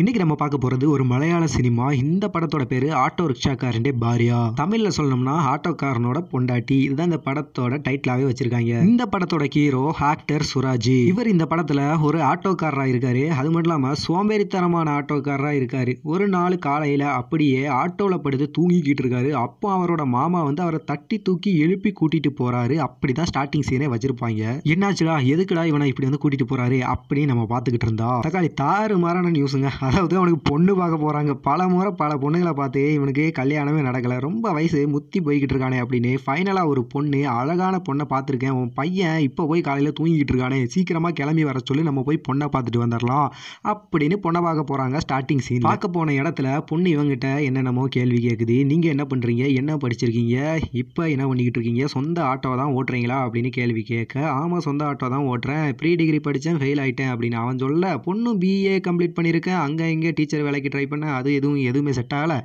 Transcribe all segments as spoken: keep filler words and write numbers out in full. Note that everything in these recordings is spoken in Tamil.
இன்னைக்கு நம்ம பார்க்க போகிறது ஒரு மலையாள சினிமா. இந்த படத்தோட பேர் ஆட்டோ ரிக்ஷாக்காரண்டே பாரியா, தமிழில் சொல்லணும்னா ஆட்டோக்காரனோட பொண்டாட்டி. இதுதான் இந்த படத்தோட டைட்டிலாகவே வச்சிருக்காங்க. இந்த படத்தோட ஹீரோ ஆக்டர் சுராஜி. இவர் இந்த படத்தில் ஒரு ஆட்டோக்காரராக இருக்காரு. அது மட்டும் இல்லாமல் சோம்பேறித்தனமான ஆட்டோக்காரராக இருக்காரு. ஒரு நாள் காலையில் அப்படியே ஆட்டோவில் படுத்து தூங்கிக்கிட்டு இருக்காரு. அப்போ அவரோட மாமா வந்து அவரை தட்டி தூக்கி எழுப்பி கூட்டிட்டு போறாரு. அப்படிதான் ஸ்டார்டிங் சீனே வச்சிருப்பாங்க. என்னாச்சுடா, எதுக்குடா இவனை இப்படி வந்து கூட்டிட்டு போறாரு அப்படின்னு நம்ம பார்த்துக்கிட்டு இருந்தா தக்காளி தாறு மாறான நியூஸுங்க. அதாவது அவனுக்கு பொண்ணு பார்க்க போகிறாங்க. பல முறை பல பொண்ணுகளை பார்த்து இவனுக்கு கல்யாணமே நடக்கலை. ரொம்ப வயசு முத்தி போய்கிட்டு இருக்கானே அப்படின்னு ஃபைனலாக ஒரு பொண்ணு, அழகான பொண்ணை பார்த்துருக்கேன், உன் பையன் இப்போ போய் காலையில் தூங்கிக்கிட்டு இருக்கானே, சீக்கிரமாக கிளம்பி வர சொல்லி நம்ம போய் பொண்ணை பார்த்துட்டு வந்துடலாம் அப்படின்னு பொண்ணை பார்க்க போகிறாங்க. ஸ்டார்டிங் சீன் பார்க்க போன இடத்துல பொண்ணு இவங்கிட்ட என்னென்னமோ கேள்வி கேட்குது. நீங்கள் என்ன பண்ணுறீங்க, என்ன படிச்சிருக்கீங்க, இப்போ என்ன பண்ணிக்கிட்டு இருக்கீங்க, சொந்த ஆட்டோ தான் ஓட்டுறீங்களா அப்படின்னு கேள்வி கேட்க, ஆமாம் சொந்த ஆட்டோ தான் ஓட்டுறேன், ப்ரீ டிகிரி படித்தேன், ஃபெயில் ஆகிட்டேன் அப்படின்னு அவன் சொல்ல, பொண்ணு பிஏ கம்ப்ளீட் பண்ணியிருக்கேன், அங்கே இங்கே டீச்சர் வேலைக்கு ட்ரை பண்ண, அது எதுவும் எதுவுமே செட் ஆகலை,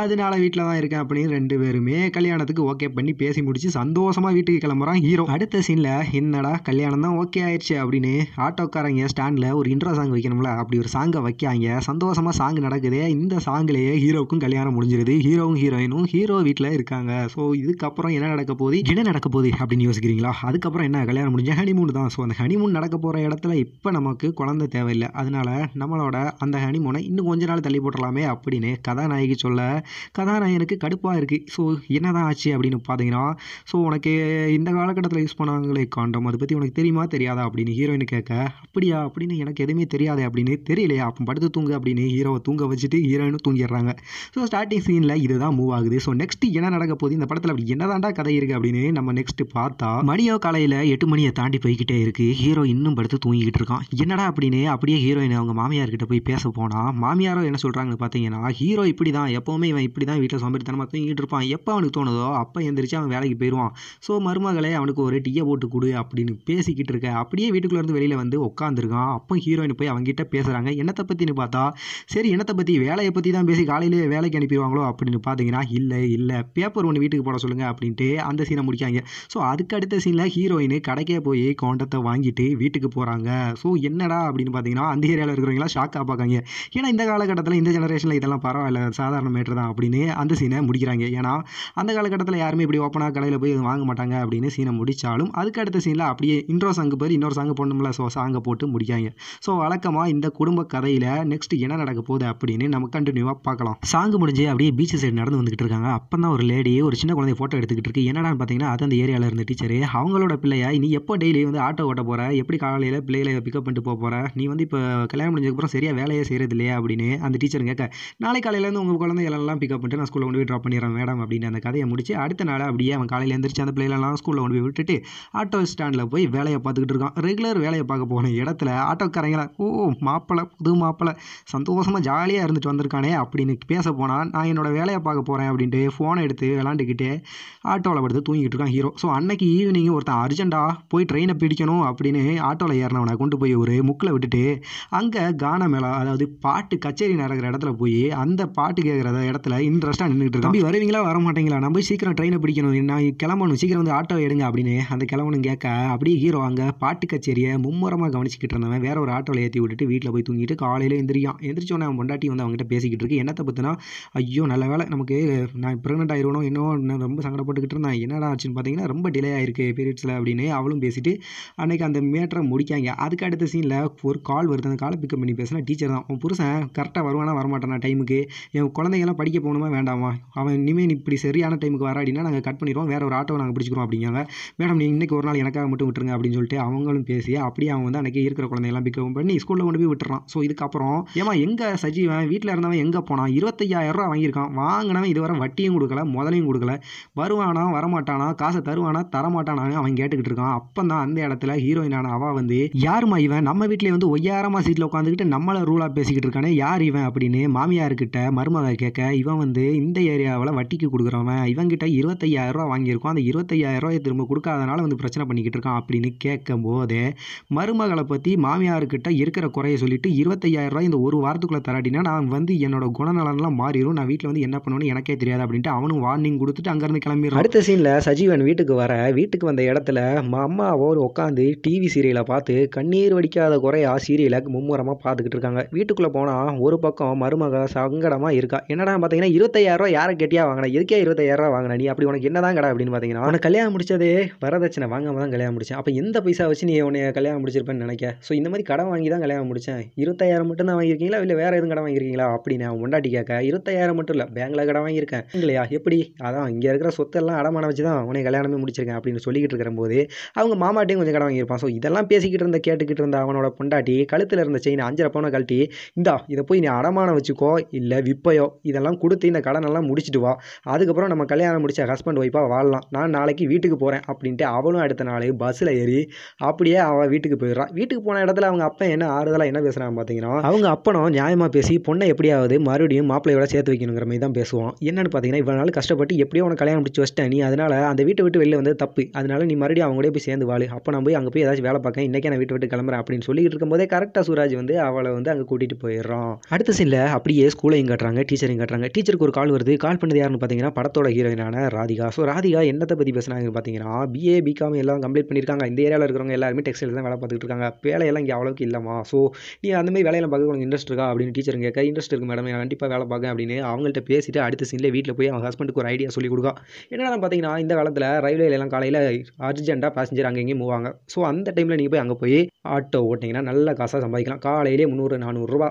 அதனால வீட்டில் தான் இருக்கேன் அப்படின்னு ரெண்டு பேருமே கல்யாணத்துக்கு ஓகே பண்ணி பேசி முடிச்சு சந்தோஷமாக வீட்டுக்கு கிளம்புறான் ஹீரோ. அடுத்த சீனில் என்னடா கல்யாணம் தான் ஓகே ஆயிடுச்சு அப்படின்னு ஆட்டோக்காரங்க ஸ்டாண்டில் ஒரு இன்ட்ரோ சாங் வைக்கணும்ல, அப்படி ஒரு சாங்கை வைக்காங்க. சந்தோஷமாக சாங் நடக்குது. இந்த சாங்கிலேயே ஹீரோவுக்கும் கல்யாணம் முடிஞ்சிருது. ஹீரோவும் ஹீரோயினும் ஹீரோ வீட்டில் இருக்காங்க. ஸோ இதுக்கப்புறம் என்ன நடக்க போகுது என்ன நடக்க போகுது அப்படின்னு யோசிக்கிறீங்களா? அதுக்கப்புறம் என்ன, கல்யாணம் முடிஞ்ச ஹனிமூன் தான். ஸோ அந்த ஹனிமூன் நடக்க போகிற இடத்துல இப்போ நமக்கு குழந்தை தேவையில்லை, அதனால நம்மளோட அந்த ஹனிமூனை இன்னும் கொஞ்ச நாள் தள்ளி போட்டுடலாமே அப்படின்னு கதாநாயகி சொல்ல, கதாநாயகனுக்கு கடுப்பாக இருக்குது. ஸோ என்னதான் ஆச்சு அப்படின்னு பார்த்தீங்கன்னா, ஸோ உனக்கு இந்த காலகட்டத்தில் யூஸ் பண்ணாங்களே காண்டம், அதை பற்றி உனக்கு தெரியுமா தெரியாதா அப்படின்னு ஹீரோயினு கேட்க, அப்படியா அப்படின்னு எனக்கு எதுவுமே தெரியாது அப்படின்னு, தெரியலையா அப்போ படுத்து தூங்கு அப்படின்னு ஹீரோவை தூங்க வச்சுட்டு ஹீரோயினும் தூங்கிடுறாங்க. ஸோ ஸ்டார்டிங் சீனில் இதுதான் மூவ் ஆகுது. ஸோ நெக்ஸ்ட் என்ன நடக்க போகுது, இந்த படத்தில் அப்படி என்னதான்டா கதை இருக்குது அப்படின்னு நம்ம நெக்ஸ்ட் பார்த்தா, மணியோ காலையில் எட்டு மணியை தாண்டி போய்கிட்டே இருக்குது. ஹீரோ இன்னும் படுத்து தூங்கிக்கிட்டு இருக்கான். என்னடா அப்படின்னு அப்படியே ஹீரோயின் அவங்க மாமியார்கிட்ட போய் பேச போனால், மாமியாரோ என்ன சொல்கிறாங்கன்னு பார்த்தீங்கன்னா, ஹீரோ இப்படி தான், எப்போவுமே இவன் இப்படி தான் வீட்டில் சோம்பேறித்தனமாக தூங்கிட்டு இருப்பான், எப்போ அவனுக்கு தோணுதோ அப்போ எந்திரிச்சு அவன் வேலைக்கு போயிடுவான், ஸோ மருமகளே அவனுக்கு ஒரு டீயை போட்டு கொடு அப்படின்னு பேசிக்கிட்டு இருக்க அப்படியே வீட்டுக்குள்ளேருந்து வெளியில் வந்து உட்காந்துருக்கான். அப்போ ஹீரோயின் போய் அவங்ககிட்ட பேசுகிறாங்க. என்னத்தை பற்றினு பார்த்தா, சரி என்னத்தை பற்றி, வேலையை பற்றி தான் பேசி காலையிலே வேலைக்கு அனுப்பிடுவாங்களோ அப்படின்னு பார்த்தீங்கன்னா, இல்லை இல்லை பேப்பர் ஒன்று வீட்டுக்கு போட சொல்லுங்கள் அப்படின்ட்டு அந்த சீனை முடிக்காங்க. ஸோ அதுக்கு அடுத்த சீனில் ஹீரோயின் கடைக்கே போய் காண்டத்தை வாங்கிட்டு வீட்டுக்கு போகிறாங்க. ஸோ என்னடா அப்படின்னு பார்த்தீங்கன்னா, அந்த ஏரியாவில் இருக்கிறவங்களா ஷாக்காக பார்க்காங்க. ஏன்னா இந்த காலகட்டத்தில் இந்த ஜெனரேஷனில் இதெல்லாம் பரவாயில்ல, சாதாரண மேட்டர் தான் அப்படின்னு அந்த சீனை முடிக்கிறாங்க. ஏன்னா அந்த காலகட்டத்தில் யாருமே இப்படி ஓப்பனாக கடையில் போய் வாங்க மாட்டாங்க அப்படின்னு சீனை முடித்தாலும் அதுக்கு அடுத்த சீனில் அப்படியே இன்ட்ரோ சாங்கு பேர் இன்னொரு சாங்கு போடணும்ல, ஸோ சாங்கை போட்டு முடிக்காங்க. ஸோ வழக்கமாக இந்த குடும்ப கதையில் நெக்ஸ்ட் என்ன நடக்க போகுது அப்படின்னு நம்ம கண்டினியூவாக பார்க்கலாம். சாங்கு முடிஞ்சு அப்படியே பீச் சைடு நடந்து வந்துகிட்டு இருக்காங்க. அப்போ தான் ஒரு லேடி ஒரு சின்ன குழந்தைய ஃபோட்டோ எடுத்துக்கிட்டு இருக்கு. என்னடான்னு பார்த்தீங்கன்னா, அது அந்த ஏரியாவில் இருந்த டீச்சர், அவங்களோட பிள்ளையா நீ எப்போ டெய்லி வந்து ஆட்டோ ஓட்ட போகிற, எப்படி காலையில் பிள்ளைகளை பிக்கப் பண்ணிட்டு போக போகிற, நீ வந்து இப்போ கல்யாணம் முடிஞ்சதுக்கப்புறம் சரியாக வேலையை செய்கிறது இல்லையா அப்படின்னு அந்த டீச்சர் கேட்க, நாளை காலையிலேருந்து உங்கள் குழந்தைகளெல்லாம் பிக்கப் பண்ணிட்டு நான் ஸ்கூலில் கொண்டு போய் ட்ராப் பண்ணிடுறேன் மேடம் அப்படின்னு அந்த கதையை முடிச்சு அடுத்த நாள் அப்படியே அவன் காலையில் எழுந்திரிச்சு அந்த பிள்ளைகளெல்லாம் ஸ்கூலில் கொண்டு போய் விட்டுட்டு ஆட்டோ ஸ்டாண்டில் போய் வேலையை பார்த்துக்கிட்டு இருக்கான். ரெகுலர் வேலையை பார்க்க போன இடத்துல ஆட்டோக்காரங்களா, ஓ மாப்பிள்ளை, புது மாப்பிள்ளை, சந்தோஷமாக ஜாலியாக இருந்துட்டு வந்திருக்கானே அப்படின்னு பேச போனால், நான் என்னோடய வேலையை பார்க்க போகிறேன் அப்படின்ட்டு ஃபோனை எடுத்து விளாண்டுக்கிட்டே ஆட்டோவில் படுத்து தூங்கிக்கிட்டு இருக்கான் ஹீரோ. ஸோ அன்னைக்கு ஈவினிங் ஒருத்தன் அர்ஜெண்டாக போய் ட்ரெயினை பிடிக்கணும் அப்படின்னு ஆட்டோவில் ஏறினவனை கொண்டு போய் ஒரு முக்கில் விட்டுட்டு அங்கே கான மேளா, அதாவது பாட்டு கச்சேரி நடக்கிற இடத்துல போய் அந்த பாட்டு கேட்குற இடத்துல இன்ட்ரெஸ்ட்டாக நின்றுட்டு இருக்கோம். அப்படி வருவீங்களா வர மாட்டீங்களா, நம்ம போய் சீக்கிரம் ட்ரெயினை பிடிக்கணும், நான் கிளம்பணும், சீக்கிரம் வந்து ஆட்டோ எடுங்க அப்படின்னு அந்த கிளம்பணும் கேட்க அப்படியே ஹீரோ அங்கே பாட்டு கச்சேரியை மும்முரமாக கவனிச்சிக்கிட்டு இருந்தவன் வேற ஒரு ஆட்டோவில் ஏற்றி விட்டுட்டு வீட்டில் போய் தூங்கிட்டு காலையில் எந்திரிக்கான். எந்திரிச்சோன்னே அவன் பொண்டாட்டி வந்து அவங்ககிட்ட பேசிக்கிட்டு இருக்கு. என்னத்தை பற்றினா, ஐயோ நல்ல வேலை நமக்கு நான் ப்ரெக்னென்ட் ஆகிடணும், இன்னும் ரொம்ப சங்கடப்பட்டுக்கிட்டு இருந்தேன், என்னடா ஆச்சுன்னு பார்த்தீங்கன்னா ரொம்ப டிலே ஆயிருக்கு பீரியட்ஸில் அப்படின்னு அவளும் பேசிட்டு அன்னைக்கு அந்த மேட்டரை முடிக்காங்க. அதுக்கு அடுத்த சீனில் ஒரு கால் வருது. அந்த காலை பிக்கப் பண்ணி பேசினா டீச்சர் தான், அவன் புருஷன் கரெக்டாக வருவானா வரமாட்டானா, டைமுக்கு என் குழந்தைங்கெல்லாம் படிக்க போகணுமா வேண்டாமா, அவன் இனிமேல் இப்படி சரியான டைமுக்கு வர அப்படின்னா நாங்கள் கட் பண்ணிடுவோம், வேறு ஒரு ஆட்டோவை நாங்கள் பிடிச்சிக்கிறோம் அப்படிங்காங்க. மேடம் நீங்கள் இன்றைக்கி ஒரு நாள் எனக்காக மட்டும் விட்டுருங்க அப்படின்னு சொல்லிட்டு அவங்களும் பேசி அப்படியே அவன் வந்து அன்றைக்கி இருக்கிற குழந்தையெல்லாம் பிக்கப் பண்ணி ஸ்கூலில் கொண்டு போய் விட்டுறான். ஸோ இதுக்கப்புறம் ஏமா எங்கே சஜீவன் வீட்டில் இருந்தவன் எங்கே போனான், இருபத்தையாயிரரூவா வாங்கியிருக்கான், வாங்கினவன் இதுவரை வட்டியும் கொடுக்கல முதலையும் கொடுக்கல, வருவானா வரமாட்டானா, காசை தருவானா தரமாட்டானான்னு அவன் கேட்டுக்கிட்டு இருக்கான். அப்போ தான் அந்த இடத்துல ஹீரோயினான அவள் வந்து, யாருமா இவன் நம்ம வீட்டிலே வந்து ஒய்யாரமாக சீட்டில் உட்காந்துக்கிட்டு நம்மளை ரூலாக பேசிக்கிட்டு இருக்கானே, யார் இவன் அப்படின்னு மாமியார்கிட்ட மருமக கேட்க, இவன் வந்து இந்த ஏரியாவில் வட்டிக்கு கொடுக்குறவன், இவங்கிட்ட இருபத்தையாயிரரூவா வாங்கியிருக்கோம், அந்த இருபத்தையாயிரரூவாயை திரும்ப கொடுக்காதனால வந்து பிரச்சனை பண்ணிக்கிட்டு இருக்கான் அப்படின்னு கேட்கும் போதே மருமகளை பற்றி மாமியார்கிட்ட இருக்கிற குறையை சொல்லிட்டு, இருபத்தையாயிரரூவா இந்த ஒரு வாரத்துக்குள்ளே தராட்டினா நான் வந்து என்னோட குணநலன்லாம் மாறிடும், நான் வீட்டில் வந்து என்ன பண்ணுவேன்னு எனக்கே தெரியாது அப்படின்ட்டு அவனும் வார்னிங் கொடுத்துட்டு அங்கேருந்து கிளம்பிடுறான். அடுத்த சீனில் சஜீவன் வீட்டுக்கு வர, வீட்டுக்கு வந்த இடத்துல அம்மாவோடு உட்காந்து டிவி சீரியலை பார்த்து கண்ணீர் வடிக்காத குறையா சீரியலை மும்முரமாக பார்த்துக்கிட்டு இருக்காங்க. வீட்டுக்கு வீட்டுக்குள்ளே போனால் ஒரு பக்கம் மருமக சங்கடமாக இருக்கா. என்னடா பார்த்தீங்கன்னா இருபத்தாயிரரூவா யாரை கெட்டியாக வாங்கினேன், எதுக்கே இருபத்தாயிரரூவா வாங்கினே நீ, அப்படி உனக்கு என்னதான் கடை அப்படின்னு பார்த்தீங்கன்னா, உனக்கு கல்யாணம் முடிச்சதே வரதட்சணை வாங்காமல் தான் கல்யாணம் முடிச்சேன், அப்போ எந்த பைசா வச்சு நீ உன்னை கல்யாணம் முடிச்சிருப்பேன்னு நினைக்க. ஸோ இந்த மாதிரி கடை வாங்கி தான் கல்யாணம் முடித்தேன், இருபத்தாயிரம் மட்டும் தான் வாங்கியிருக்கீங்களா இல்லை வேறு எதுவும் கடை வாங்கியிருக்கீங்களா அப்படின்னு நான் முன்னாடி கேட்க, இருபத்தாயிரம் மட்டும் இல்லை பேங்கில் கடை வாங்கியிருக்கேன் இல்லையா, எப்படி அதான் இங்கே இருக்கிற சொத்தெல்லாம் அடமான வச்சு தான் உனக்கு கல்யாணமே முடிச்சிருக்கேன் அப்படின்னு சொல்லிக்கிட்டு இருக்கிற போது அவங்க மாமாட்டையும் கொஞ்சம் கடை வாங்கியிருப்பான். ஸோ இதெல்லாம் பேசிக்கிட்டு இருந்த கேட்டுக்கிட்டு இருந்த அவனோட பொண்டாட்டி கழுத்தில் இருந்த செயின் அஞ்சரை பவுனை கழட்டி, இந்தா இதை போய் நீ அடமானம் வச்சுக்கோ இல்லை விப்பையோ இதெல்லாம் கொடுத்து இந்த கடனெல்லாம் முடிச்சுட்டு வா, அதுக்கப்புறம் நம்ம கல்யாணம் முடிச்ச ஹஸ்பண்ட் ஒய்ஃபாக வாழலாம், நான் நாளைக்கு வீட்டுக்கு போகிறேன் அப்படின்ட்டு அவளும் அடுத்த நாள் பஸ்ஸில் ஏறி அப்படியே அவள் வீட்டுக்கு போயிடுறான். வீட்டுக்கு போன இடத்துல அவங்க அப்பன் என்ன ஆறுதலாக என்ன பேசுகிறாங்க பார்த்தீங்கன்னா, அவங்க அப்பனும் நியாயமாக பேசி பொண்ணை எப்படியாவது மறுபடியும் மாப்பிள்ளையோட சேர்த்து வைக்கணுங்கிற மாதிரி தான் பேசுவான். என்னென்னு பார்த்தீங்கன்னா, இவ்வளோ நாள் கஷ்டப்பட்டு எப்படியோ உனக்கு கல்யாணம் முடிச்சு வச்சிட்டேன் நீ, அதனால் அந்த வீட்டை விட்டு வெளியில் வந்து தப்பு, அதனால் நீ மறுபடியும் அவங்க கூட போய் சேர்ந்து வாழு, அப்போ நான் போய் அங்கே போய் ஏதாச்சும் வேலை பார்க்க, இன்றைக்கே நான் வீட்டு விட்டு கிளம்புறேன் அப்படின்னு சொல்லிக்கிட்டு இருக்கும்போதே கரெக்டாக சூராஜ் வந்து அவளை வந்து அங்கே கூட்டிகிட்டு போயிடுறான். அடுத்த சீனில் அப்படியே ஸ்கூலையும் கட்டுறாங்க, டீச்சரையும் கட்டுறாங்க. டீச்சருக்கு ஒரு கால் வருது. கால் பண்ணது யாருன்னு பார்த்தீங்கன்னா படத்தோட ஹீரோயினான ராதிகா. ஸோ ராதிகா என்னத்தை பற்றி பேசுனாங்கன்னு பார்த்தீங்கன்னா, பிஏ பிகாம் எல்லாம் கம்ப்ளீட் பண்ணியிருக்காங்க, இந்த ஏரியாவில் இருக்கிறவங்க எல்லாருமே டெக்ஸ்டைல் தான் வேலை பார்த்துட்டு இருக்காங்க, வேலையெல்லாம் இங்கே அவ்வளோக்கு இல்லைமா, ஸோ நீ அந்தமாதிரி வேலையெல்லாம் பார்க்க உனக்கு இன்ட்ரெஸ்ட் இருக்கா அப்படின்னு டீச்சர் கேட்க, இன்ட்ரெஸ்ட் இருக்கு மேடம் நான் கண்டிப்பாக வேலை பார்க்க அப்படின்னு அவங்கள்ட்ட பேசிட்டு அடுத்த சீனில் வீட்டில் போய் அவங்க ஹஸ்பண்டுக்கு ஒரு ஐடியா சொல்லிக் கொடுக்கா. என்னென்னா பார்த்தீங்கன்னா, இந்த காலத்தில் ரயில்வேலாம் காலையில் அர்ஜென்ட்டாக பேசஞ்சர் அங்கே இங்கேயும் மூவாங்க, ஸோ அந்த டைமில் நீங்கள் போய் அங்கே போய் ஆட்டோ ஓட்டிங்கன்னா நல்ல காசாக சம்பாதிக்கலாம், காலையிலே முந்நூறு நானூறுரூவா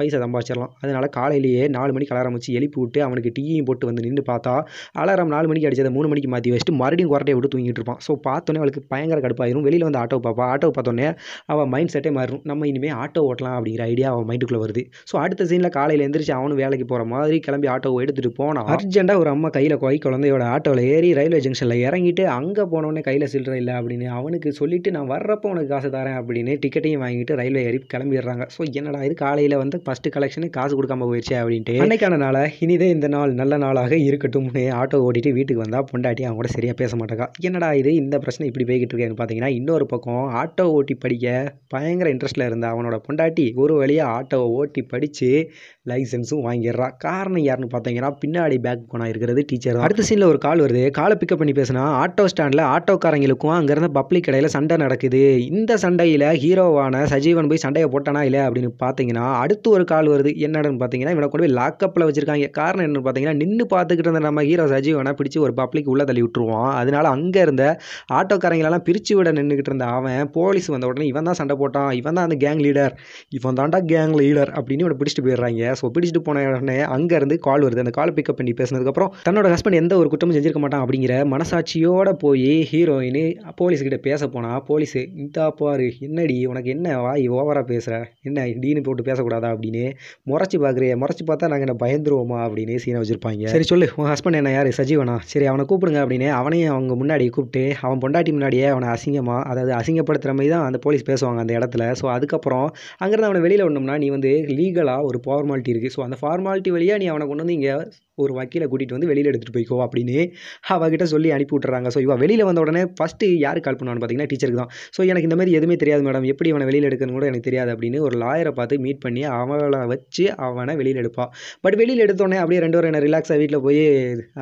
பைசா சம்பாதிச்சிடலாம். அதனால் காலையிலேயே நாலு மணிக்கு அலாரம் வச்சு எழுப்பி விட்டு அவனுக்கு டீயும் போட்டு வந்து நின்று பார்த்தா அலாரம் நாலு மணிக்கு அடிச்சதை மூணு மணிக்கு மாற்றி வச்சுட்டு மறுபடியும் குரட்டையை விட்டு தூங்கிட்டு இருப்பான். ஸோ பார்த்தோன்னே அவளுக்கு பயங்கர கடுப்பாயிரும். வெளியில் வந்து ஆட்டோ பார்ப்பா, ஆட்டோ பார்த்தோன்னே அவள் மைண்ட் செட்டே மாறும், நம்ம இனிமேல் ஆட்டோ ஓட்டலாம் அப்படிங்கிற ஐடியா அவன் மைண்டுக்குள்ளே வருது. ஸோ அடுத்த சீனில் காலையில் எழுந்திரிச்சு அவனும் வேலைக்கு போகிற மாதிரி கிளம்பி ஆட்டோவை எடுத்துகிட்டு போனான். அர்ஜென்ட்டாக ஒரு அம்மா கையில் கொய் குழந்தையோட ஆட்டோவில் ஏறி ரயில்வே ஜங்ஷனில் இறங்கிட்டு அங்கே போனோடனே கையில் சில்லறை இல்லை அப்படின்னு அவனுக்கு சொல்லிவிட்டு நான் வர்றப்போ உனக்கு காசு தரேன் அப்படின்னு டிக்கெட்டையும் வாங்கிட்டு ரயில்வே ஏறி கிளம்பிடுறாங்க. ஸோ என்னடா இது காலையில் வந்து ஃபஸ்ட்டு கலெக்ஷனு காசு கொடுக்காம போயிடுச்சு அப்படின்ட்டு அன்னைக்கான நாளை இனிதே இந்த நாள் நல்ல நாளாக இருக்கட்டும்னு ஆட்டோ ஓட்டிட்டு வீட்டுக்கு வந்தால் பொண்டாட்டி அவங்க கூட சரியாக பேச மாட்டாங்க. என்னடா இது இந்த பிரச்சனை இப்படி போய்கிட்டு இருக்கேன்னு பார்த்தீங்கன்னா, இன்னொரு பக்கம் ஆட்டோ ஓட்டி படிக்க பயங்கர இன்ட்ரெஸ்ட்டில் இருந்த அவனோட பொண்டாட்டி ஒரு வழியாக ஆட்டோவை ஓட்டி படித்து லைசன்ஸும் வாங்கிடுறா. காரணம் யாருன்னு பார்த்தீங்கன்னா, பின்னாடி பேக் கோனாக இருக்கிறது டீச்சர். அடுத்த சீனில் ஒரு கால் வருது. காலை பிக்கப் பண்ணி பேசினா ஆட்டோ ஸ்டாண்டில் ஆட்டோக்காரங்களுக்கும் அங்கேருந்து பப்ளிக் கடையில் சண்டை நடக்குது. இந்த சண்டையில் ஹீரோவான சஜீவன் போய் சண்டையை போட்டானா இல்லை அப்படின்னு பார்த்தீங்கன்னா, அடுத்து ஒரு கால் வருது. என்னன்னு பார்த்தீங்கன்னா, இவனை கொண்டு போய் லாக்கப்பில் வச்சுருக்காங்க. காரணம் என்னன்னு பார்த்தீங்கன்னா, நின்று பார்த்துக்கிட்டு இருந்த நம்ம ஹீரோ சஜீவனை பிடிச்சி ஒரு பப்ளிக் உள்ளே தள்ளி விட்டுருவான். அதனால் அங்கே இருந்த ஆட்டோக்காரங்களெல்லாம் பிரித்து விட நின்றுக்கிட்டு இருந்த அவன் போலீஸ் வந்த உடனே இவன் தான் சண்டை போட்டான், இவன் தான் அந்த கேங் லீடர், இவன் தாண்டா கேங் லீடர் அப்படின்னு இவனை பிடிச்சிட்டு போயிடுறாங்க. ஸோ பிடிச்சிட்டு போன உடனே அங்கேருந்து கால் வருது. அந்த கால் பிக்கப் பண்ணி பேசினதுக்கப்புறம் தன்னோட ஹஸ்பண்ட் எந்த ஒரு குற்றமும் செஞ்சிருக்க மாட்டான் அப்படிங்கிற மனசாட்சியோடு போய் ஹீரோயின் போலீஸ்கிட்ட பேச போனால், போலீஸு இந்தா பாரு என்னடி உனக்கு என்ன வாய் ஓவராக பேசுகிற, என்ன டீனு போட்டு பேசக்கூடாதா அப்படின்னு முறைச்சி பார்க்குறிய, முறைச்சி பார்த்தா நாங்கள் என்ன பயந்துருவோமா அப்படின்னு சீனை வச்சுருப்பாங்க. சரி சொல்லு உன் ஹஸ்பண்ட் என்ன யார் சஜீவனா, சரி அவனை கூப்பிடுங்க அப்படின்னு அவனையும் அவங்க முன்னாடி கூப்பிட்டு அவன் பொண்டாட்டி முன்னாடியே அவனை அசிங்கமாக, அதாவது அசிங்கப்படுத்துகிற மாதிரி தான் அந்த போலீஸ் பேசுவாங்க அந்த இடத்துல. ஸோ அதுக்கப்புறம் அங்கேருந்து அவனை வெளியில் விடணும்னா நீ வந்து லீகலாக ஒரு ஃபார்மாலிட்டி இருக்குது. ஸோ அந்த ஃபார்மாலிட்டி வழியாக நீ அவனை கொண்டு வந்து இங்கே ஒரு வக்கீலை கூட்டிகிட்டு வந்து வெளியில் எடுத்துகிட்டு போய்க்கோ அப்படின்னு அவகிட்ட சொல்லி அனுப்பி விட்டுறாங்க. ஸோ இவன் வெளியில் வந்த உடனே ஃபஸ்ட்டு யார் கால் பண்ணுவான்னு பார்த்தீங்கன்னா டீச்சருக்கு தான். ஸோ எனக்கு இந்த மாதிரி எதுவுமே தெரியாது மேடம், எப்படி அவனை வெளியில் எடுக்கணும்னு கூட எனக்கு தெரியாது அப்படின்னு ஒரு லாயரை பார்த்து மீட் பண்ணி அவளை வச்சு அவனை வெளியில் எடுப்பான். பட் வெளியில் எடுத்தோடனே அப்படியே ரெண்டு பேரும் என்ன ரிலாக்ஸாக வீட்டில் போய்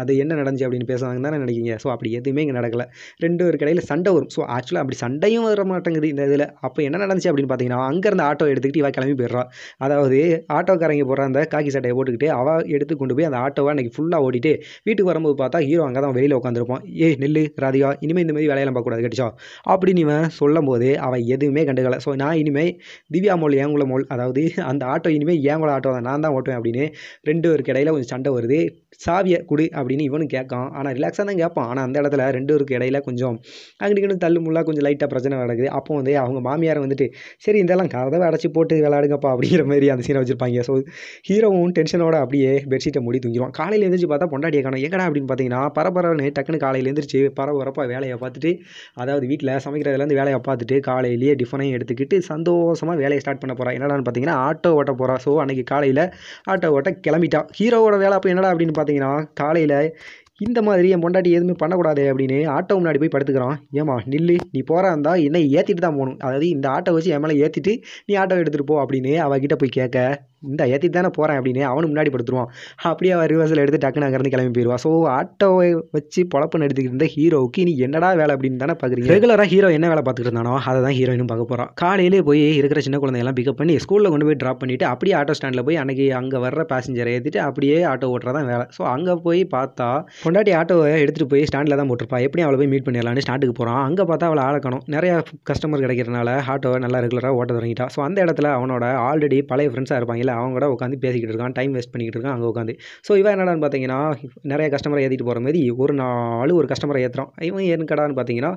அது என்ன நடந்துச்சு அப்படின்னு பேசுவாங்கன்னு தானே நினைக்கிங்க. ஸோ அப்படி எதுவுமே இங்கே நடக்கலை. ரெண்டு ஒரு கடையில் சண்டை வரும். ஸோ ஆக்சுவலாக அப்படி சண்டையும் வர மாட்டேங்குது இந்த இதில். அப்போ என்ன நடந்துச்சு அப்படின்னு பார்த்தீங்கன்னா, அங்கேருந்து ஆட்டோ எடுத்துக்கிட்டு இவன் கிளம்பி போயிடுறான். அதாவது ஆட்டோக்காரங்க போகிற அந்த காக்கி சட்டையை போட்டுக்கிட்டு அவள் எடுத்து கொண்டு போய் அந்த ஆட்டோவை அன்றைக்கி ஃபுல்லாக ஓட்டிட்டு வீட்டுக்கு வரும்போது பார்த்தா ஹீரோ அங்கே தான் வெளியில் உட்காந்துருப்பான். ஏ நெல்லு ராதிகா இனிமேல் இந்த மாதிரி வேலையெல்லாம் பார்க்கக்கூடாது கேட்டுச்சா அப்படின்னு இவன் சொல்லும் போது அவன் எதுவுமே கண்டுக்கலை. ஸோ நான் இனிமேல் திவ்யா மோல் ஏங்குள மோல், அதாவது அந்த ஆட்டோ இனிமேல் ஏங்குள ஆட்டோ தான், நான் தான் ஓட்டுவேன் அப்படின்னு ரெண்டு ஒரு இடையில் கொஞ்சம் சண்டை வருது. சாவியை கொடு அப்படின்னு இவனு கேட்கான். ஆனால் ரிலாக்ஸாக தான் கேட்பான். ஆனால் அந்த இடத்துல ரெண்டு ஒரு இடையில் கொஞ்சம் அங்கிட்டு தள்ளுமுள்ளாக கொஞ்சம் லைட்டாக பிரச்சனை நடக்குது. அப்போ வந்து அவங்க மாமியார் வந்துட்டு சரி இதெல்லாம் கதவை அடைச்சி போட்டு விளையாடுங்கப்பா அப்படிங்கிற மாதிரி அந்த சீனை வச்சுருப்பாங்க. ஸோ ஹீரோவும் டென்ஷனோட அப்படியே பெட்ஷீட்டை முடி தூங்கிடுவான். காலையில் எழுந்திரிச்சு பார்த்தா பொண்டாட்டியை காணும். எங்கடா அப்படின்னு பார்த்தீங்கன்னா, பரபரன்னு டக்குன்னு காலையில் எழுந்திரிச்சு பரபரப்பாக வேலையை பார்த்துட்டு, அதாவது வீட்டில் சமைக்கிறதுலேருந்து வேலையை பார்த்துட்டு காலையிலேயே டிஃபனையும் எடுத்துக்கிட்டு சந்தோஷமாக வேலையை ஸ்டார்ட் பண்ண போகிறா. என்னடான்னு பார்த்தீங்கன்னா ஆட்டோ ஓட்ட போகிறா. ஸோ அன்றைக்கி காலையில் ஆட்டோ ஓட்ட கிளம்பிட்டா. ஹீரோவோட வேலை அப்போ என்னடா அப்படின்னு பார்த்தீங்கன்னா, காலையில் இந்த மாதிரி என் பொண்டாட்டி எதுவுமே பண்ணக்கூடாது அப்படின்னு ஆட்டோ முன்னாடி போய் படுத்துக்கிறான். ஏமா நில்லு நீ போகிறா இருந்தால் என்னை ஏற்றிட்டு தான் போகணும், அதாவது இந்த ஆட்டோ வச்சு என் மேலே ஏற்றிட்டு நீ ஆட்டோ எடுத்துகிட்டு போ அப்படின்னு அவகிட்ட போய் கேட்க இந்த ஏற்றி தானே போகிறேன் அப்படின்னு அவனு முன்னாடி படுத்துருவான். அப்படியே அவன் ரிவர்ஸில் எடுத்து டக்குன்னு அங்கேருந்து கிளம்பி போயிடுவான். ஸோ ஆட்டோவை வச்சு பொழப்புன்னு எடுத்துக்கிட்டு இருந்த ஹீரோவுக்கு இனி என்னடா வேலை அப்படின்னு தானே பார்க்குறீங்க. ரெகுலராக ஹீரோ என்ன வேலை பார்த்துட்டு இருந்தானோ அதை தான் ஹீரோயினும் பார்க்க போகிறான். காலையிலே போய் இருக்கிற சின்ன குழந்தையெல்லாம் பிக்கப் பண்ணி ஸ்கூலில் கொண்டு போய் ட்ராப் பண்ணிவிட்டு அப்படியே ஆட்டோ ஸ்டாண்டில் போய் அன்றைக்கி அங்கே வர்ற பேசஞ்சரை ஏற்றிட்டு அப்படியே ஆட்டோ ஓட்டுறதான் வேலை. ஸோ அங்கே போய் பார்த்தா கொண்டாட்டி ஆட்டோவை எடுத்துகிட்டு போய் ஸ்டாண்டில் தான் போட்டிருப்பா. எப்படியும் அவளை போய் மீட் பண்ணிடலான்னு ஸ்டாண்டுக்கு போகிறான். அங்கே பார்த்தா அவளை ஆளக்கணும் நிறையா கஸ்டமர் கிடைக்கிறனால ஆட்டோவை நல்லா ரெகுலராக ஓட்ட தொடங்கிட்டா. ஸோ அந்த இடத்துல அவனோட ஆல்ரெடி பழைய ஃப்ரெண்ட்ஸாக இருப்பாங்கல்ல அவங்க கூட உட்காந்து பேசிக்கிட்டு இருக்கான், டைம் வேஸ்ட் பண்ணிக்கிட்டு இருக்கான் அங்கே உட்காந்து. ஸோ இவன் என்னடான்னு பார்த்தீங்கன்னா நிறைய கஸ்டமரை ஏற்றிட்டு போகிற மாதிரி ஒரு நாலு ஒரு கஸ்டமரை ஏற்றுறான். இவன் ஏற்கடான்னு பார்த்தீங்கன்னா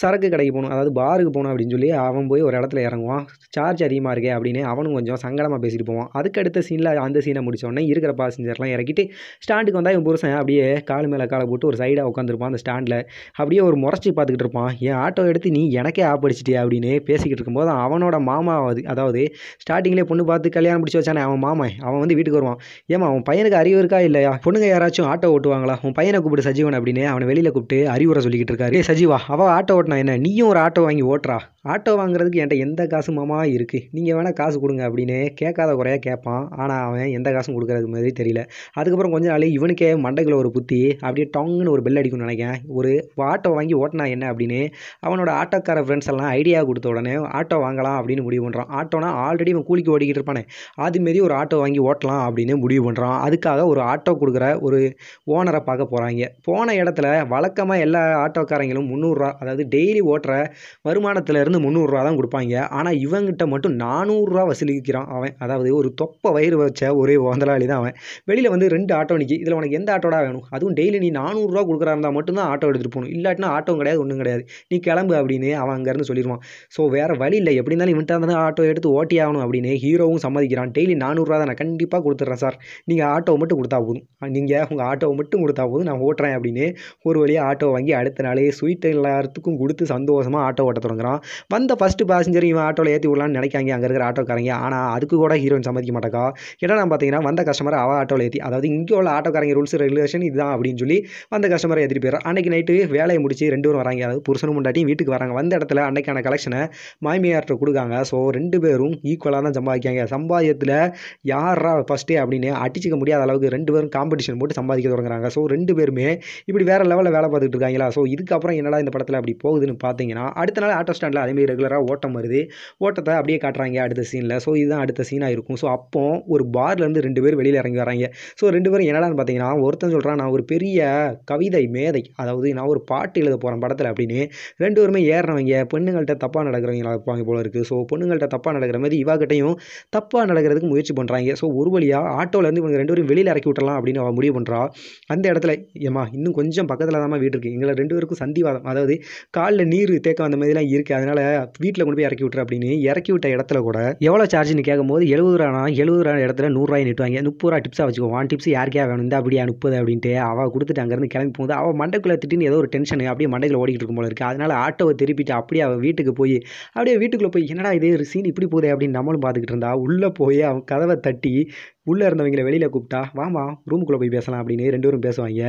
சரக்கு கடைக்கு போகணும், அதாவது பாருக்கு போகணும் அப்படின்னு சொல்லி அவன் போய் ஒரு இடத்துல இறங்குவான். சார்ஜ் அதிகமாக இருக்கே அப்படின்னு அவனும் கொஞ்சம் சங்கடமாக பேசிட்டு போவான். அதுக்கடுத்த சீனில் அந்த சீனை முடிச்சோடனே இருக்கிற பாசஞ்சர்லாம் இறக்கிட்டு ஸ்டாண்டுக்கு வந்தால் இவன் புருஷன் அப்படியே கால் மேலே காலை போட்டு ஒரு சைடாக உட்காந்துருப்பான். அந்த ஸ்டாண்டில் அப்படியே ஒரு முறைச்சி பார்த்துக்கிட்டு இருப்பான். என் ஆட்டோ எடுத்து நீ எனக்கே ஆப்படிச்சிட்டியா அப்படின்னு பேசிக்கிட்டு இருக்கும்போது அவனோட மாமாவது, அதாவது ஸ்டார்டிங்லேயே பொண்ணு பார்த்து கல்யாணம் பிடிச்சி வச்சானே அவன் மாமா, அவன் வந்து வீட்டுக்கு வருவான். ஏமா அவன் பையனுக்கு அறிவு இருக்கா இல்லையா, பொண்ணுங்க யாராச்சும் ஆட்டோ ஓட்டுவாங்களா, உன் பையனை கூப்பிட்டு சஜீவன் அப்படின்னு அவனை வெளியில் கூப்பிட்டு அறிவுரை சொல்லிக்கிட்டு இருக்காரு. ஏ சஜீவா, அவன் ஆட்டோ ஓட்டினா என்ன, நீயும் ஒரு ஆட்டோ வாங்கி ஓட்டுறா, ஆட்டோ வாங்குறதுக்கு என்கிட்ட எந்த காசு மாமா இருக்குது, நீங்கள் வேணால் காசு கொடுங்க அப்படின்னு கேட்காத குறையாக கேட்பான். ஆனால் அவன் எந்த காசும் கொடுக்குறது மாதிரி தெரியல. அதுக்கப்புறம் கொஞ்ச நாள் இவனுக்கே மண்டைக்குள்ள ஒரு புத்தி அப்படியே டாங்குன்னு ஒரு பெல் அடிக்கும்னு நினைக்கிறேன். ஒரு ஆட்டோ வாங்கி ஓட்டினா என்ன அப்படின்னு அவனோட ஆட்டோக்கார ஃப்ரெண்ட்ஸ் எல்லாம் ஐடியா கொடுத்த உடனே ஆட்டோ வாங்கலாம் அப்படின்னு முடிவு பண்ணுறான். ஆட்டோனா ஆல்ரெடி இவன் கூலிக்கு ஓடிக்கிட்டு இருப்பானே அதுமாரி ஒரு ஆட்டோ வாங்கி ஓட்டலாம் அப்படின்னு முடிவு பண்ணுறான். அதுக்காக ஒரு ஆட்டோ கொடுக்குற ஒரு ஓனரை பார்க்க போகிறாங்க. போன இடத்துல வழக்கமாக எல்லா ஆட்டோக்காரங்களும் முந்நூறுரூவா, அதாவது டெய்லி ஓட்டுற வருமானத்திலேருந்து முந்நூறுரூவா தான் கொடுப்பாங்க. ஆனால் இவங்கிட்ட மட்டும் நானூறுரூவா வசூலிக்கிறான் அவன். அதாவது ஒரு தொப்பை வயிறு வச்ச ஒரே முதலாளி தான் அவன். வெளியில் வந்து ரெண்டு ஆட்டோ நிற்கி, இதில் உனக்கு எந்த ஆட்டோடா வேணும், அதுவும் டெய்லி நீ நானூறுரூவா கொடுக்குறா இருந்தால் மட்டும்தான் ஆட்டோ எடுத்துகிட்டு போகணும், இல்லாட்டினா ஆட்டோ கிடையாது ஒன்றும் கிடையாது, நீ கிளம்பு அப்படின்னு அவன் அங்கேருந்து சொல்லிடுவான். ஸோ வேறு வழி இல்லை, எப்படி இருந்தாலும் இவன்ட்டா இருந்தால் ஆட்டோ எடுத்து ஓட்டி ஆகணும் அப்படின்னு ஹீரோவும் சம்மதிக்கிறான். டெய்லி நானூறுரூவா தான், நான் கண்டிப்பாக கொடுத்துட்றேன் சார், நீங்கள் ஆட்டோ மட்டும் கொடுத்தா போதும், நீங்கள் உங்கள் ஆட்டோவை மட்டும் கொடுத்தா போதும், நான் ஓட்டுறேன் அப்படின்னு ஒரு வழியாக ஆட்டோ வாங்கி அடுத்த நாளே ஸ்வீட் எல்லாத்துக்கும் கொடுத்து சந்தோஷமாக ஆட்டோ ஓட்ட தொடங்குறான். வந்த ஃபஸ்ட்டு பேசஞ்சர் இவன் ஆட்டோவில் ஏற்றி விடலான்னு நினைக்காங்க அங்கே இருக்கிற ஆட்டோக்காரங்க. ஆனால் அதுக்கு கூட ஹீரோயின் சம்மதிக்க மாட்டாக்கா. என்னென்னு பார்த்தீங்கன்னா வந்த கஸ்டமரை அவள் ஆட்டோவில் ஏற்றி, அதாவது இங்கே உள்ள ஆட்டோக்காரங்க ரூல்ஸ் ரெகுலேஷன் இதுதான் அப்படின்னு சொல்லி வந்த கஸ்டமரை ஏற்றிட்டு போயிடுறான். அன்றைக்கி நைட்டு வேலையை முடிச்சு ரெண்டு பேரும் வராங்க, அதாவது புருஷனும் முண்டாட்டியும் வீட்டுக்கு வராங்க. வந்த இடத்துல அன்றைக்கான கலெக்ஷனை மாமியார்ட்ட கொடுக்காங்க. ஸோ ரெண்டு பேரும் ஈக்குவலாக தான் சம்பாதிக்காங்க. சம்பாதியத்தில் யாரா ஃபஸ்ட்டு அப்படின்னு அடிச்சிக்க முடியாத அளவுக்கு ரெண்டு பேரும் காம்படிஷன் போட்டு சம்பாதிக்க தொடங்குறாங்க. ஸோ ரெண்டு பேருமே இப்படி வேறு லெவலில் வேலை பார்த்துட்டு இருக்காங்களா. ஸோ இதுக்கப்புறம் என்னடா இந்த படத்தில் அப்படி போகுதுன்னு பார்த்தீங்கன்னா அடுத்த நாள் ஆட்டோ ஸ்டாண்டில் அதேமாதிரி ரெகுலராக ஓட்டம் வருது. ஓட்டத்தை அப்படியே காட்டுறாங்க அடுத்த சீனில். ஸோ இதுதான் அடுத்த சீனாக இருக்கும். ஸோ அப்போ ஒரு பார்லேருந்து ரெண்டு பேர் வெளியில் இறங்கி வராங்க. ஸோ ரெண்டு பேரும் என்னடான்னு பார்த்தீங்கன்னா ஒருத்தன் சொல்கிறான் நான் ஒரு பெரிய கவிதை மேதை, அதாவது நான் ஒரு பாட்டு எழுத போகிறேன் படத்தில் அப்படின்னு. ரெண்டு பேருமே ஏறினவங்க பொண்ணுங்கள்கிட்ட தப்பாக நடக்கிறவங்க நடப்பாங்க போல இருக்குது. ஸோ பொண்ணுங்கள்கிட்ட தப்பாக நடக்கிற மாதிரி இவாகிட்டையும் தப்பாக நடக்கிறதுக்கு முயற்சி பண்ணுறாங்க. ஸோ ஒரு வழியாக ஆட்டோலேருந்து இவங்க ரெண்டு பேரும் வெளியில் இறக்கி விட்டலாம் அப்படின்னு அவன் முடிவு பண்ணுறா. அந்த இடத்துல ஏமா இன்னும் கொஞ்சம் பக்கத்தில் தான் வீடு இருக்குது, எங்களை ரெண்டு பேருக்கும் சந்திவாதம், அதாவது காலில் நீர் தேக்கம் அந்த மாதிரிலாம் இருக்குது, அதனால் வீட்டில் கொண்டு போய் இறக்கி விட்டுரு அப்படின்னு இறக்கி விட்ட இடத்துல கூட எவ்வளோ சார்ஜ்னு கேட்கும் போது எழுபது ரூபானா எழுபது ரூபா இடத்துல நூறுரூவாய் நிட்டுவாங்க. முப்பது ரூபா டிப்ஸாக வச்சுக்குவான். டிப்ஸ் யாருக்கே வேணும் இந்த அப்படியே முப்பது அப்படின்ட்டு அவள் கொடுத்துட்டு அங்கேருந்து கிளம்பி போகுது. அவள் மண்டைக்குள்ளே திட்டின்னு ஏதோ ஒரு டென்ஷன் அப்படியே மண்டைக்குள்ள ஓடிக்கிட்டு இருக்கும் போல இருக்குது. அதனால் ஆட்டோவை திருப்பிட்டு அப்படியே அவள் வீட்டுக்கு போய் அப்படியே வீட்டுக்குள்ளே போய் என்னடா இதே ஒரு சீன் இப்படி போதே அப்படின்னு நம்மளும் பார்த்துக்கிட்டு இருந்தா உள்ளே போய் அவன் கதவை தட்டி உள்ளே இருந்தவங்களை வெளியில் கூப்பிட்டா வாமா ரூமுக்குள்ளே போய் பேசலாம் அப்படின்னு ரெண்டு பேரும் பேசுவாங்க.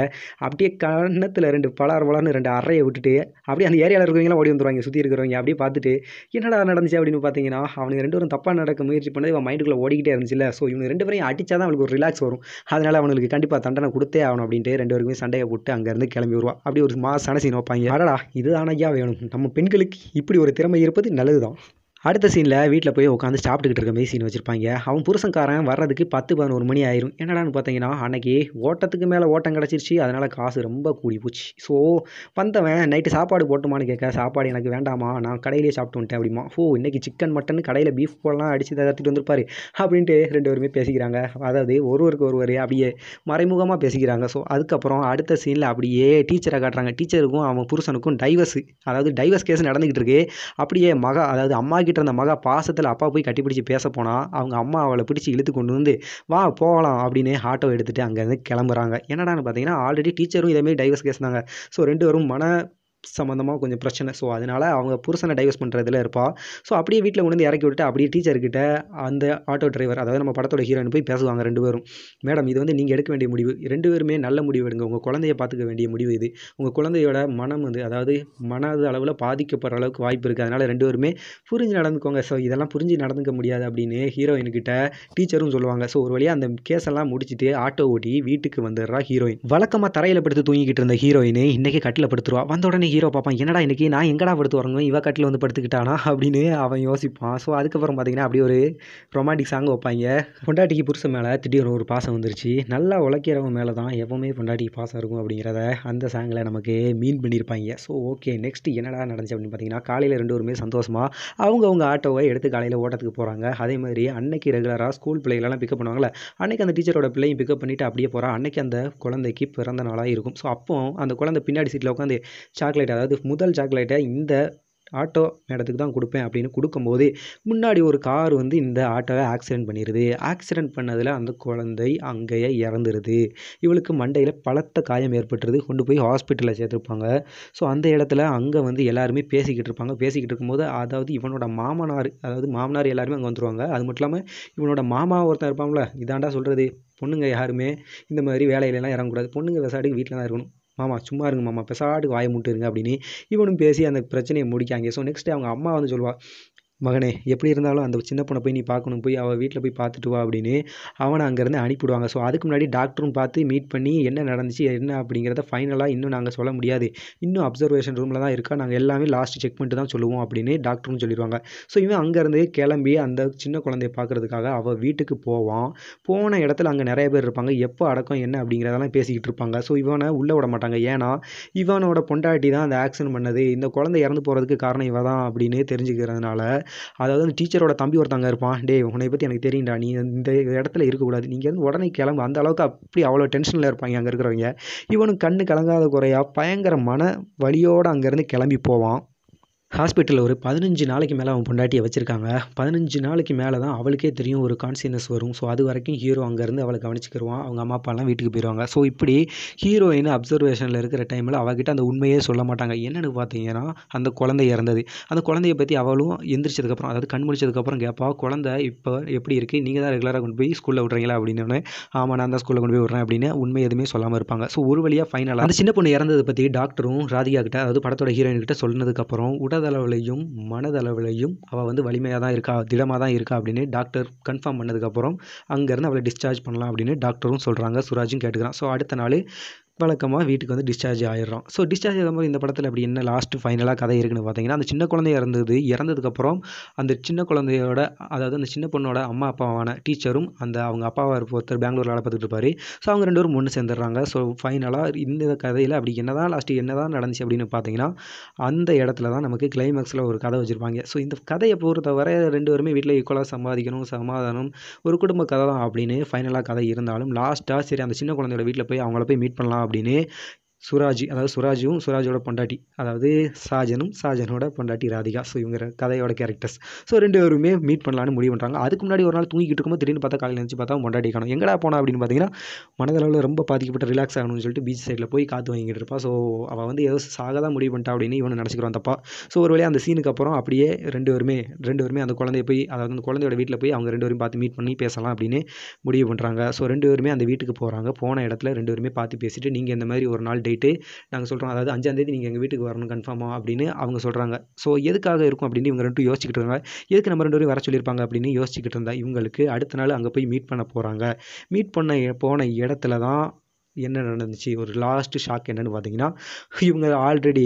அப்படியே கண்ணத்தில் ரெண்டு பலார் பலார்னு ரெண்டு அறையை விட்டுட்டு அப்படியே அந்த ஏரியாவில் இருக்கிறவங்களாம் ஓடி வந்துடுவாங்க. சுற்றி இருக்கிறவங்க அப்படியே பார்த்துட்டு என்னடா நடந்துச்சு அப்படின்னு பார்த்தீங்கன்னா அவனுக்கு ரெண்டு பேரும் தப்பாக நடக்க முயற்சி பண்ணது இவன் மைண்டுக்குள்ளே ஓடிக்கிட்டே இருந்துச்சுல்ல. ஸோ இவங்க ரெண்டு பேரையும் அடித்தா தான் அவளுக்கு ஒரு ரிலாக்ஸ் வரும். அதனால் அவனுக்கு கண்டிப்பாக தண்டனை கொடுத்தே ஆகணும் அப்படின்ட்டு ரெண்டு பேருக்குமே சண்டையை போட்டு அங்கேருந்து கிளம்பி வருவா. அப்படி ஒரு மாசான சீன் வைப்பாங்க. அடடா இது ஆனையா வேணும், நம்ம பெண்களுக்கு இப்படி ஒரு திறமை இருப்பது நல்லது தான். அடுத்த சீனில் வீட்டில் போய் உட்காந்து சாப்பிட்டுக்கிட்டு இருக்க மாதிரி சீன் வச்சுருப்பாங்க. அவன் புருஷன்காரன் வர்றதுக்கு பத்து பதினோரு மணி ஆயிரும். என்னடான்னு பார்த்தீங்கன்னா அன்றைக்கி ஓட்டத்துக்கு மேலே ஓட்டம் கிடச்சிருச்சு, அதனால் காசு ரொம்ப கூடி போச்சு. ஸோ வந்தவன் நைட்டு சாப்பாடு போட்டுமான்னு கேட்க சாப்பாடு எனக்கு வேண்டாமா நான் கடையிலே சாப்பிட்டு வந்துட்டேன் அப்படிமா. ஓ இன்னைக்கு சிக்கன் மட்டன் கடையில் பீஃப் போடலாம் அடித்து தகர்த்துட்டு வந்திருப்பாரு அப்படின்ட்டு ரெண்டு பேருமே பேசிக்கிறாங்க. அதாவது ஒருவருக்கு ஒருவர் அப்படியே மறைமுகமாக பேசிக்கிறாங்க. ஸோ அதுக்கப்புறம் அடுத்த சீனில் அப்படியே டீச்சரை காட்டுறாங்க. டீச்சருக்கும் அவன் புருஷனுக்கும் டைவர்ஸ், அதாவது டைவர்ஸ் கேஸ் நடந்துக்கிட்டு இருக்கு. அப்படியே மக, அதாவது அம்மா இருந்த மகா பாசத்தில் அப்பா போய் கட்டிப்பிடிச்சு பேச போனால் அவங்க அம்மா அவளை பிடிச்சி இழுத்து கொண்டு வந்து வா போகலாம் அப்படின்னு ஆட்டோ எடுத்துகிட்டு அங்கேருந்து கிளம்புறாங்க. என்னடான்னு பார்த்தீங்கன்னா ஆல்ரெடி டீச்சரும் இதேமாரி டைவர்ஸ் கேஸ் தாங்க. ஸோ ரெண்டு பேரும் மன சம்மந்தமாக கொஞ்சம் பிரச்சனை. ஸோ அதனால் அவங்க புருஷனை டைவர்ஸ் பண்ணுறதுல இருப்பாள். ஸோ அப்படியே வீட்டில் கொண்டு வந்து இறக்கி விட்டுட்டு அப்படியே டீச்சர்கிட்ட அந்த ஆட்டோ டிரைவர், அதாவது நம்ம படத்தோட ஹீரோயின் போய் பேசுவாங்க ரெண்டு பேரும். மேடம், இது வந்து நீங்கள் எடுக்க வேண்டிய முடிவு, ரெண்டு பேருமே நல்ல முடிவு எடுங்க, உங்கள் குழந்தையை பார்த்துக்க வேண்டிய முடிவு இது, உங்கள் குழந்தையோட மனம் வந்து அதாவது மனது அளவில் பாதிக்கப்படுற அளவுக்கு வாய்ப்பு இருக்குது, அதனால் ரெண்டு பேருமே புரிஞ்சு நடந்துக்கோங்க. ஸோ இதெல்லாம் புரிஞ்சு நடந்துக்க முடியாது அப்படின்னு ஹீரோயின்கிட்ட டீச்சரும் சொல்லுவாங்க. ஸோ ஒரு வழியாக அந்த கேஸெல்லாம் முடிச்சுட்டு ஆட்டோ ஓட்டி வீட்டுக்கு வந்துடுறா ஹீரோயின். வழக்கமாக தரையில் படுத்து தூங்கிக்கிட்டு இருந்த ஹீரோயின் இன்றைக்கி கட்டில் படுத்துருவா. வந்த உடனே ஹீரோ பார்ப்பான், என்னடா இன்றைக்கி நான் எங்கடா படுத்து வரணும், இவ கட்டில் வந்து படுத்துக்கிட்டானா அப்படின்னு அவன் யோசிப்பான். ஸோ அதுக்கப்புறம் பார்த்தீங்கன்னா அப்படியே ஒரு ரொமான்டிக் சாங் வைப்பாங்க. பொண்டாட்டிக்கு புருஷன் மேலே திடீர்னு ஒரு பாசம் வந்துருச்சு, நல்லா உழைக்கிறவன் மேலே தான் எப்போவுமே பொண்டாட்டிக்கு பாசம் இருக்கும் அப்படிங்கிறத அந்த சாங்கில் நமக்கு மீன் பண்ணியிருப்பாங்க. ஸோ ஓகே, நெக்ஸ்ட் என்னடா நடந்துச்சு அப்படின்னு பார்த்தீங்கன்னா, காலையில் ரெண்டு பேருமே சந்தோஷமாக அவங்க அவங்க ஆட்டோவை எடுத்து காலையில் ஓட்டத்துக்கு போகிறாங்க. அதே மாதிரி அன்னைக்கு ரெகுலராக ஸ்கூல் பிள்ளைகளெல்லாம் பிக்கப் பண்ணுவாங்களே, அன்னைக்கு அந்த டீச்சரோட பிள்ளையும் பிக்கப் பண்ணிவிட்டு அப்படியே போகிறா. அன்னைக்கு அந்த குழந்தைக்கு பிறந்த நாளாக இருக்கும். ஸோ அப்போ அந்த குழந்தை பின்னாடி சீட்டில் உட்காந்து சாக்லேட், அதாவது முதல் சாக்லேட்டை இந்த ஆட்டோ மேடத்துக்கு தான் கொடுப்பேன் அப்படின்னு கொடுக்கும்போது முன்னாடி ஒரு கார் வந்து இந்த ஆட்டோவை ஆக்சிடென்ட் பண்ணிடுது. ஆக்சிடென்ட் பண்ணதில் அந்த குழந்தை அங்கேயே இறந்துடுது. இவளுக்கு மண்டையில் பலத்த காயம் ஏற்பட்டுருது. கொண்டு போய் ஹாஸ்பிட்டலில் சேர்த்துருப்பாங்க. ஸோ அந்த இடத்துல அங்கே வந்து எல்லாருமே பேசிக்கிட்டு இருப்பாங்க. பேசிக்கிட்டு இருக்கும்போது அதாவது இவனோட மாமனார், அதாவது மாமனார் எல்லாருமே அங்கே வந்துடுவாங்க. அது மட்டும் இல்லாமல் இவனோட மாமா ஒருத்தன் இருப்பாங்கள, இதாண்டா சொல்கிறது, பொண்ணுங்க யாருமே இந்த மாதிரி வேலையிலலாம் இறங்கக்கூடாது, பொண்ணுங்க விசாரிக்கு வீட்டில் தான் இருக்கணும், மாமா சும்மா இருங்க மாமா, பெசாட்டுக்கு வாயை மூட்டுருங்க அப்படின்னு இவனும் பேசி அந்த பிரச்சனையை முடிக்காங்க. ஸோ நெக்ஸ்ட் அவங்க அம்மா வந்து சொல்லுவாள், மகனே எப்படி இருந்தாலும் அந்த சின்ன பொண்ணை போய் நீ பார்க்கணும், போய் அவள் வீட்டில் போய் பார்த்துட்டு வா அப்படின்னு அவனை அங்கேருந்து அனுப்பிவிடுவாங்க. ஸோ அதுக்கு முன்னாடி டாக்டரும் பார்த்து மீட் பண்ணி என்ன நடந்துச்சு என்ன அப்படிங்கிறத ஃபைனலாக இன்னும் நாங்கள் சொல்ல முடியாது, இன்னும் அப்சர்வேஷன் ரூமில் தான் இருக்கா, நாங்கள் எல்லாமே லாஸ்ட் செக் பண்ணிட்டு தான் சொல்லுவோம் அப்படின்னு டாக்டரும் சொல்லிடுவாங்க. ஸோ இவன் அங்கேருந்து கிளம்பி அந்த சின்ன குழந்தைய பார்க்குறதுக்காக அவள் வீட்டுக்கு போவான். போன இடத்துல அங்கே நிறைய பேர் இருப்பாங்க. எப்போ அடக்கம் என்ன அப்படிங்கிறதெல்லாம் பேசிக்கிட்டு இருப்பாங்க. ஸோ இவனை உள்ளே விட மாட்டாங்க, ஏன்னா இவனோட பொண்டாட்டி தான் அந்த ஆக்சிடென்ட் பண்ணது, இந்த குழந்தை இறந்து போகிறதுக்கு காரணம் இவ தான் அப்படின்னு தெரிஞ்சுக்கிறதுனால, அதாவது அந்த டீச்சரோட தம்பி ஒருத்தங்க இருப்பான், டே உன்னை பற்றி எனக்கு தெரியும்டா, நீ இந்த இடத்துல இருக்கக்கூடாது, நீங்கள் வந்து உடனே கிளம்பு, அந்த அளவுக்கு அப்படி அவ்வளோ டென்ஷனில் இருப்பாங்க அங்கே இருக்கிறவங்க. இவனும் கண்ணு கலங்காத குறையா பயங்கர மன வலியோடு அங்கேருந்து கிளம்பி போவான். ஹாஸ்பிட்டலில் ஒரு பதினஞ்சு நாளைக்கு மேலே அவன் பொண்டாட்டியை வச்சுருக்காங்க. பதினஞ்சு நாளைக்கு மேலே தான் அவளுக்கே தெரியும் ஒரு கான்சியஸ்னஸ் வரும். ஸோ அது வரைக்கும் ஹீரோ அங்கேருந்து அவளை கவனிச்சுக்கிடுவான். அவங்க அம்மா அப்பாலாம் வீட்டுக்கு போயிடுவாங்க. ஸோ இப்படி ஹீரோயின் அப்சர்வேஷனில் இருக்கிற டைமில் அவகிட்ட அந்த உண்மையே சொல்ல மாட்டாங்க. என்னென்னு பார்த்தீங்கன்னா அந்த குழந்தை இறந்தது. அந்த குழந்தையை பற்றி அவளும் எந்திரிச்சதுக்கப்புறம், அதாவது கண் முடிச்சதுக்கப்புறம் கேட்பா, குழந்தை இப்போ எப்படி இருக்குது, நீங்கள் தான் ரெகுலராக கொண்டு போய் ஸ்கூலில் விட்றீங்களா அப்படின்னு. ஆமாம், நான் தான் ஸ்கூலில் கொண்டு போய் விட்றேன் அப்படின்னு உண்மை எதுவுமே சொல்லாமல் இருப்பாங்க. ஸோ ஒரு வழியாக ஃபைனலாக அந்த சின்ன பொண்ணு இறந்ததை பற்றி டாக்டரும் ராதிகா கிட்ட, அதாவது படத்தோட ஹீரோயின் கிட்ட சொன்னதுக்கப்புறம் உடல் அளவுலையும் மனதளவுலையும் அவள் வந்து வலிமையாக தான் இருக்கா, திடமாக தான் இருக்கா அப்படின்னு டாக்டர் கன்ஃபார்ம் பண்ணதுக்கப்புறம் அங்கேருந்து அவளை டிஸ்சார்ஜ் பண்ணலாம் அப்படின்னு டாக்டரும் சொல்கிறாங்க. சுராஜும் கேட்டுக்கிறான். ஸோ அடுத்த நாள் வழக்கமாக வீட்டுக்கு வந்து டிஸ்சார்ஜ் ஆகிடுறோம். ஸோ டிஸ்சார்ஜ் ஆகும்போது இந்த படத்தில் அப்படி என்ன லாஸ்ட்டு ஃபைனலாக கதை இருக்குன்னு பார்த்தீங்கன்னா, அந்த சின்ன குழந்தைய இறந்தது இறந்ததுக்கப்புறம் அந்த சின்ன குழந்தையோட, அதாவது அந்த சின்ன பொண்ணோட அம்மா அப்பாவான டீச்சரும் அந்த அவங்க அப்பாவாக இருப்ப ஒருத்தர் பெங்களூரில் வேலை பார்த்துட்டு இருப்பார். ஸோ அவங்க ரெண்டு பேரும் ஒன்று சேர்ந்துடுறாங்க. ஸோ ஃபைனலாக இந்த கதையில் அப்படி என்ன தான் லாஸ்ட்டு என்ன தான் நடந்துச்சு அப்படின்னு பார்த்தீங்கன்னா, அந்த இடத்துல தான் நமக்கு கிளைமேக்ஸில் ஒரு கதை வச்சுருப்பாங்க. ஸோ இந்த கதையை பொறுத்தவரை ரெண்டு பேருமே வீட்டில் ஈக்குவலாக சம்பாதிக்கணும், சமாதானம், ஒரு குடும்ப கதை தான் அப்படின்னு ஃபைனலாக கதை இருந்தாலும் லாஸ்ட்டாக சரி அந்த சின்ன குழந்தையோட வீட்டில் போய் அவங்கள போய் மீட் பண்ணலாம் அப்படின்னு சுராஜ், அதாவது சுராஜும் சுராஜோட பொண்டாட்டி, அதாவது சாஜனும் சாஜனோட பொண்டாட்டி ராதிகா, ஸோ இவங்க கதையோட கேரக்டர்ஸ். ஸோ ரெண்டு பேருமே மீட் பண்ணலான்னு முடிவு பண்ணுறாங்க. அதுக்கு முன்னாடி ஒரு நாள் தூங்கிக்கிட்டு இருக்கும்போது திடீர்னு பார்த்தா காலையில் நினச்சி பார்த்தா பொண்டாட்டி காணும். எங்கடா போனா அப்படின்னு பார்த்தீங்கன்னா, மனதளவில் ரொம்ப பாதிக்கப்பட்ட ரிலாக்ஸ் ஆகணும்னு சொல்லிட்டு பீச் சைடில் போய் காற்று வாங்கிட்டு இருப்பா. ஸோ அவள் வந்து ஏதோ சாக தான் முடிவு பண்ணிட்டா அப்படின்னு இவனை நினச்சிக்கிறான் தப்பா. ஸோ ஒரு வேலையாக அந்த சீனுக்கு அப்புறம் அப்படியே ரெண்டு பேருமே ரெண்டு பேருமே அந்த குழந்தைய போய், அதாவது அந்த குழந்தையோட வீட்டில் போய் அவங்க ரெண்டு பேரும் பார்த்து மீட் பண்ணி பேசலாம் அப்படின்னு முடிவு பண்ணுறாங்க. ஸோ ரெண்டு பேருமே அந்த வீட்டுக்கு போகிறாங்க. போன இடத்துல ரெண்டு பேருமே பார்த்து பேசிட்டு, நீங்கள் இந்த மாதிரி ஒரு நாள் டேட் நாங்கள் சொல்கிறோம், அதாவது அஞ்சாம் தேதி நீங்கள் எங்கள் வீட்டுக்கு வரணும் கன்ஃபார்மாக அப்படின்னு அவங்க சொல்கிறாங்க. ஸோ எதுக்காக இருக்கும் அப்படின்னு இவங்க ரெண்டும் யோசிச்சுக்கிட்டு இருந்தாங்க. எதுக்கு நம்ம ரெண்டு பேரும் வர சொல்லியிருப்பாங்க அப்படின்னு யோசிச்சுக்கிட்டு இருந்தா இவங்களுக்கு அடுத்த நாள் அங்கே போய் மீட் பண்ண போகிறாங்க. மீட் பண்ண போன இடத்துல தான் என்ன நடந்துச்சு ஒரு லாஸ்ட்டு ஷாக் என்னென்னு பார்த்தீங்கன்னா, இவங்க ஆல்ரெடி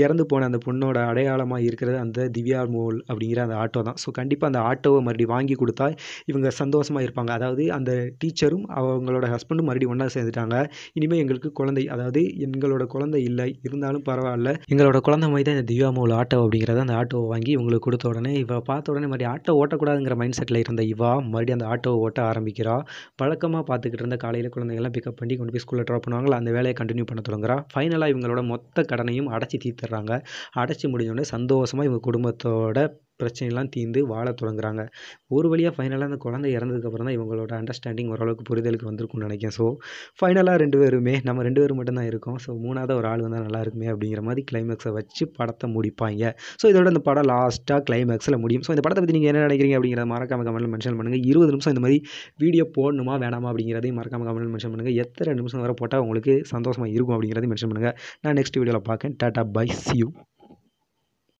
இறந்து போன அந்த பொண்ணோட அடையாளமாக இருக்கிறது அந்த திவ்யா மோல் அப்படிங்கிற அந்த ஆட்டோ தான். ஸோ கண்டிப்பாக அந்த ஆட்டோவை மறுபடியும் வாங்கி கொடுத்தா இவங்க சந்தோஷமாக இருப்பாங்க. அதாவது அந்த டீச்சரும் அவங்களோட ஹஸ்பண்டும் மறுபடியும் ஒன்றா சேர்ந்துட்டாங்க. இனிமேல் எங்களுக்கு குழந்தை, அதாவது எங்களோட குழந்தை இல்லை இருந்தாலும் பரவாயில்ல, எங்களோட குழந்தை மாதிரி தான் இந்த திவ்யா மோல் ஆட்டோ அப்படிங்கிறத அந்த ஆட்டோவை வாங்கி இவங்களுக்கு கொடுத்த உடனே இவ பார்த்த உடனே மறுபடியும் ஆட்டோ ஓட்டக்கூடாதுங்கிற மைண்ட் செட்டில் இருந்த இவா மறுபடியும் அந்த ஆட்டோவை ஓட்ட ஆரம்பிக்கிறா. பழக்கமாக பார்த்துக்கிட்டு இருந்த காலையில் குழந்தைங்கள்லாம் பிக்கப் பண்ணி கொண்டு ஸ்கூலில் ட்ராப் பண்ணுவாங்களா, அந்த வேலையை கண்டினியூ பண்ண தொடங்குறா. ஃபைனலாக இவங்களோட மொத்த கடனையும் அடைச்சி தீர்த்துறாங்க. அடைச்சி முடிஞ்சோடனே சந்தோஷமாக இவங்க குடும்பத்தோட பிரச்சனைலாம் தீர்ந்து வாழ தொடங்குறாங்க. ஒரு வழியாக ஃபைனலாக அந்த குழந்தை இறந்ததுக்கப்புறம் தான் இவங்களோட அண்டர்ஸ்டாண்டிங் ஓரளவுக்கு புரிதலுக்கு வந்திருக்கும்னு நினைக்கிறேன். ஸோ ஃபைனலாக ரெண்டு பேருமே நம்ம ரெண்டு பேரும் மட்டும்தான் இருக்கோம். ஸோ மூணாவது ஒரு ஆள் வந்தால் நல்லா இருக்குமே அப்படிங்கிற மாதிரி கிளைமேக்ஸை வச்சு படத்தை முடிப்பாங்க. ஸோ இதோட இந்த படம் லாஸ்ட்டாக கிளைமேக்ஸில் முடியும். ஸோ இந்த படத்தை பற்றி நீங்கள் என்ன நினைக்கிறீங்க அப்படிங்கிறத மறக்காமல் கமெண்ட்டில் மென்ஷன் பண்ணுங்கள். இருபது நிமிஷம் இந்த மாதிரி வீடியோ போடணுமா வேணாமா அப்படிங்கிறதையும் மறக்காமல் கமெண்ட்டில் மென்ஷன் பண்ணுங்கள். எத்தனை நிமிஷம் வரை போட்டால் உங்களுக்கு சந்தோஷமாக இருக்கும் அப்படிங்கிறதையும் மென்ஷன் பண்ணுங்கள். நான் நெக்ஸ்ட் வீடியோவில் பார்க்கேன். Tata bye, see you.